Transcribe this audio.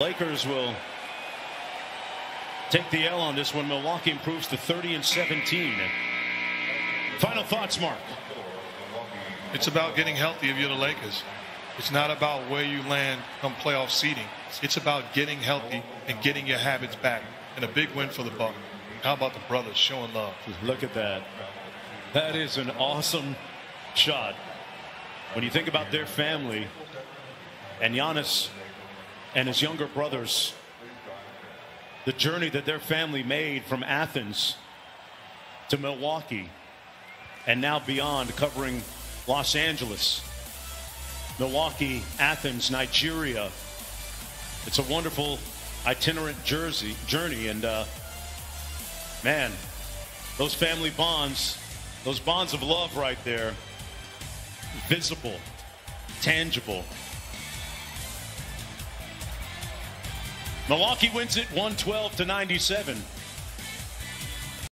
Lakers will take the L on this one. Milwaukee improves to 30-17. Final thoughts, Mark. It's about getting healthy if you're the Lakers. It's not about where you land on playoff seeding. It's about getting healthy and getting your habits back. And a big win for the Bucks. How about the brothers showing love? Look at that. That is an awesome shot. When you think about their family and Giannis and his younger brothers, the journey that their family made from Athens to Milwaukee and now beyond, covering Los Angeles, Milwaukee, Athens, Nigeria. It's a wonderful itinerant journey, and man, those family bonds, those bonds of love right there, visible, tangible. Milwaukee wins it 112-97.